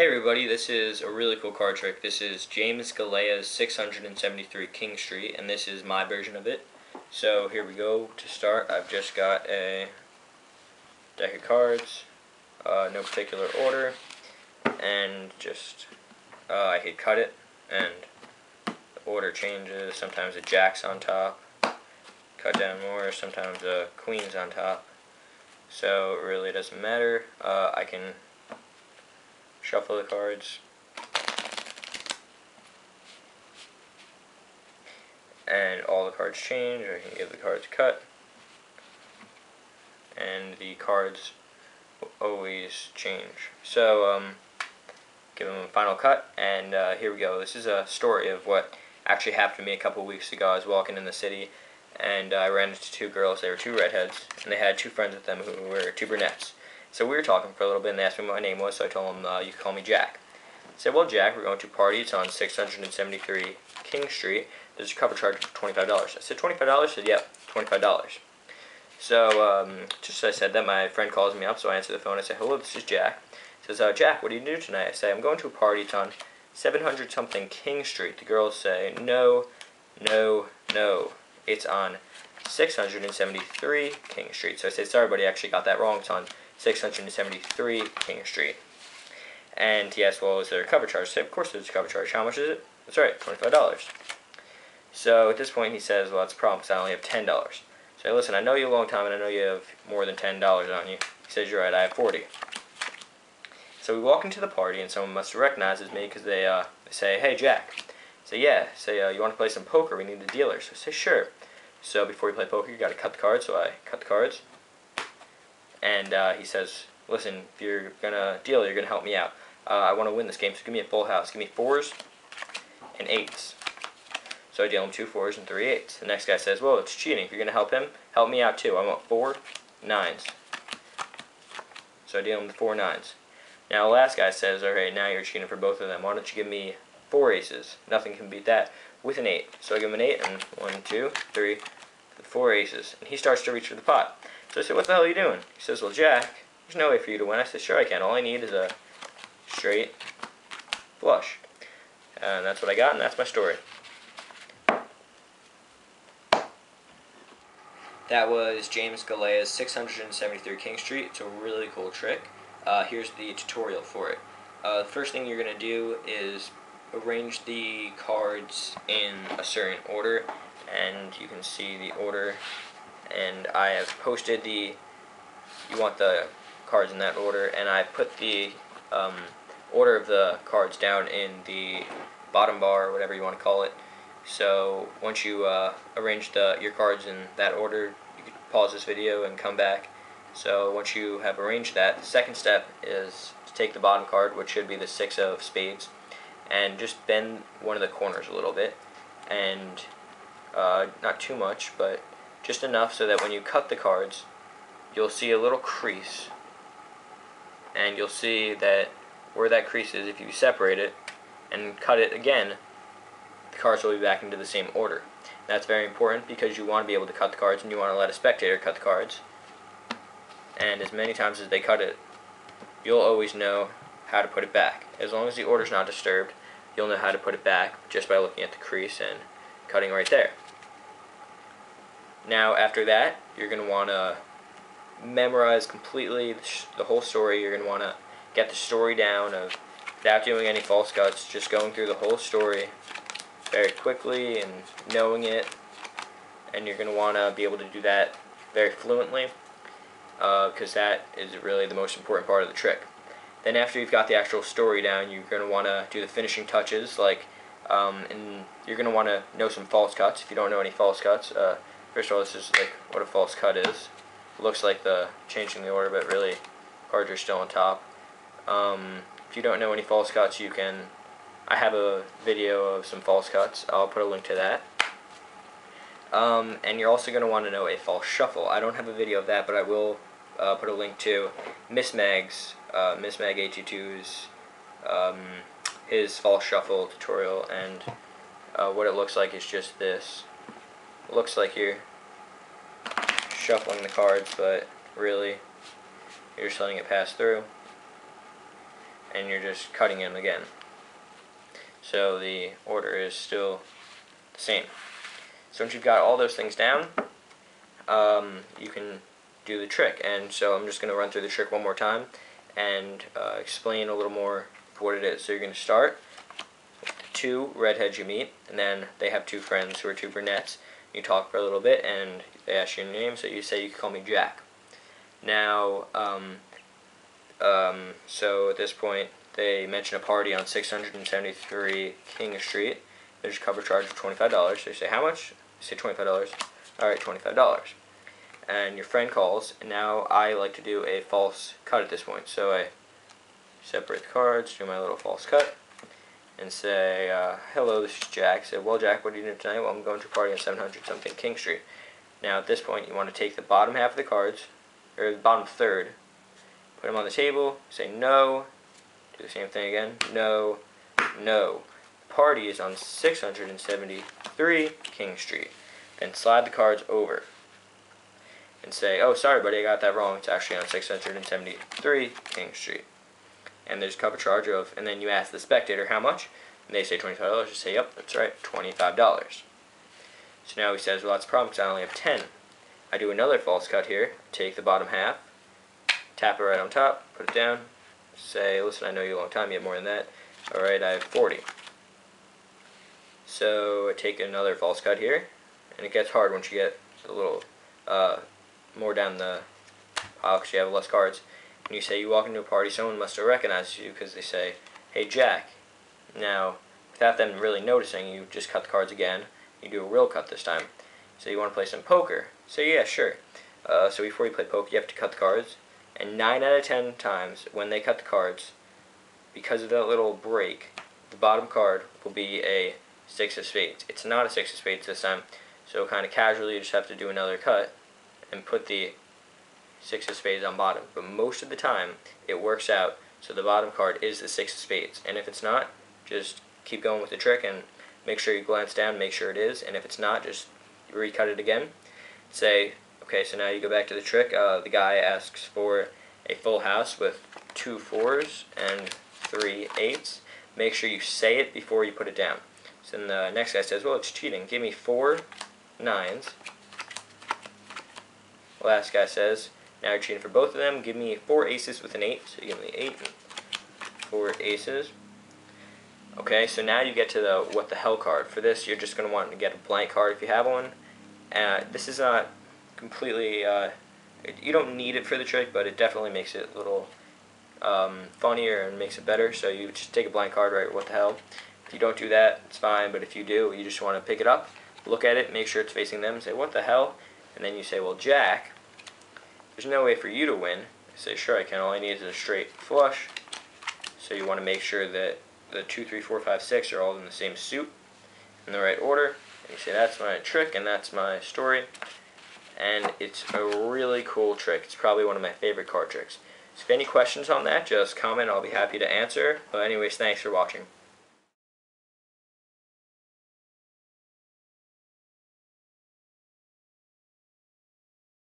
Hey everybody, this is a really cool card trick. This is James Galea's 673 King Street, and this is my version of it. So here we go. To start, I've just got a deck of cards, no particular order, and just I hit cut it, and the order changes. Sometimes a jack's on top, cut down more, sometimes a queen's on top. So it really doesn't matter. I can shuffle the cards, and all the cards change. I can give the cards a cut, and the cards will always change. So give them a final cut, and here we go. This is a story of what actually happened to me a couple weeks ago. I was walking in the city, and I ran into two girls. They were two redheads, and they had two friends with them who were two brunettes. So we were talking for a little bit, and they asked me what my name was, so I told them, you can call me Jack. I said, well, Jack, we're going to a party. It's on 673 King Street. There's a cover charge for $25. I said, $25? He said, yep, $25. So just as I said that, my friend calls me up, so I answer the phone. I say, hello, this is Jack. He says, Jack, what do you do tonight? I say, I'm going to a party. It's on 700-something King Street. The girls say, no. It's on 673 King Street. So I said, sorry, buddy, I actually got that wrong. It's on 673 King Street. And he asked, well, is there a cover charge? I said, of course there's a cover charge. How much is it? That's right, $25. So at this point, he says, well, that's a problem because I only have $10. So I listen, I know you a long time, and I know you have more than $10 on you. He says, you're right, I have $40. So we walk into the party, and someone must recognize me because they say, hey, Jack. I say, yeah. I say, you want to play some poker? We need the dealer. So I say, sure. So before we play poker, you got to cut the cards. So I cut the cards. And he says, listen, if you're going to deal, you're going to help me out. I want to win this game, so give me a full house. Give me 4s and 8s. So I deal him 2 4s and 3 8s. The next guy says, well, it's cheating. If you're going to help him, help me out too. I want 4 9s. So I deal him the 4 9s. Now the last guy says, all right, now you're cheating for both of them. Why don't you give me 4 aces? Nothing can beat that with an 8. So I give him an 8 and 1, 2, 3, 4 aces. And he starts to reach for the pot. So I said, what the hell are you doing? He says, well, Jack, there's no way for you to win. I said, sure I can. All I need is a straight flush. And that's what I got, and that's my story. That was James Galea's 673 King Street. It's a really cool trick. Here's the tutorial for it. The first thing you're going to do is arrange the cards in a certain order. And you can see the order. And I have posted the, you want the cards in that order, and I put the order of the cards down in the bottom bar, or whatever you want to call it. So once you arrange your cards in that order, you can pause this video and come back. So once you have arranged that, the second step is to take the bottom card, which should be the 6 of spades, and just bend one of the corners a little bit, and not too much, but just enough so that when you cut the cards, you'll see a little crease, and you'll see that where that crease is, if you separate it and cut it again, the cards will be back into the same order. And that's very important because you want to be able to cut the cards, and you want to let a spectator cut the cards, and as many times as they cut it, you'll always know how to put it back. As long as the order's not disturbed, you'll know how to put it back just by looking at the crease and cutting right there. Now after that, you're going to want to memorize completely the whole story. You're going to want to get the story down of, without doing any false cuts, just going through the whole story very quickly and knowing it. And you're going to want to be able to do that very fluently because that is really the most important part of the trick. Then after you've got the actual story down, you're going to want to do the finishing touches, like and you're going to want to know some false cuts if you don't know any false cuts. First of all, this is like what a false cut is. Looks like the changing the order, but really cards are still on top. If you don't know any false cuts, you can. I have a video of some false cuts. I'll put a link to that. And you're also going to want to know a false shuffle. I don't have a video of that, but I will put a link to Miss Mag's, Miss Mag822's, his false shuffle tutorial, and what it looks like is just this. Looks like you're shuffling the cards, but really you're just letting it pass through. and you're just cutting them again. So the order is still the same. So once you've got all those things down, you can do the trick. And so I'm just going to run through the trick one more time and explain a little more what it is. So you're going to start with the two redheads you meet, and then they have two friends who are two brunettes. You talk for a little bit, and they ask you your name, so you say, "You can call me Jack." Now, so at this point, they mention a party on 673 King Street. There's a cover charge of $25. They say, "How much?" You say, $25. "All right, $25. And your friend calls, and now I like to do a false cut at this point. So I separate the cards, do my little false cut, and say, "Hello, this is Jack." Say, "Well, Jack, what are you doing tonight?" "Well, I'm going to a party on 700-something King Street." Now, at this point, you want to take the bottom half of the cards, or the bottom third, put them on the table, say no, do the same thing again, no, no. The party is on 673 King Street. Then slide the cards over and say, "Oh, sorry, buddy, I got that wrong. It's actually on 673 King Street." And there's a cover charge of, and then you ask the spectator, "How much?" And they say $25. You say, "Yep, that's right, $25. So now he says, "Well, that's a problem because I only have 10. I do another false cut here, take the bottom half, tap it right on top, put it down, say, "Listen, I know you a long time, you have more than that. All right, I have 40. So I take another false cut here, and it gets hard once you get a little more down the pile because you have less cards. And you say, "You walk into a party, someone must have recognized you because they say, 'Hey, Jack.'" Now, without them really noticing, you just cut the cards again. You do a real cut this time. So you want to play some poker. So yeah, sure. So before you play poker, you have to cut the cards. And 9 out of 10 times, when they cut the cards, because of that little break, the bottom card will be a 6 of spades. It's not a 6 of spades this time. So kind of casually, you just have to do another cut and put the 6 of spades on bottom, but most of the time it works out so the bottom card is the 6 of spades, and if it's not, just keep going with the trick and make sure you glance down, make sure it is, and if it's not, just recut it again. Say, okay, so now you go back to the trick. The guy asks for a full house with 2 fours and 3 8s. Make sure you say it before you put it down. So then the next guy says, "Well, it's cheating, give me 4 9s last guy says, "Now you're cheating for both of them. Give me 4 aces with an 8. So you give me 8 and 4 aces. Okay, so now you get to the what the hell card. For this, you're just going to want to get a blank card if you have one. This is not completely, you don't need it for the trick, but it definitely makes it a little funnier and makes it better. So you just take a blank card, right? What the hell? If you don't do that, it's fine. But if you do, you just want to pick it up, look at it, make sure it's facing them, say, "What the hell?" And then you say, "Well, Jack, there's no way for you to win." I say, "Sure I can, all I need is a straight flush." So you want to make sure that the 2, 3, 4, 5, 6 are all in the same suit, in the right order. And you say, "That's my trick and that's my story." And it's a really cool trick. It's probably one of my favorite card tricks. So if any questions on that, just comment. I'll be happy to answer. But anyways, thanks for watching.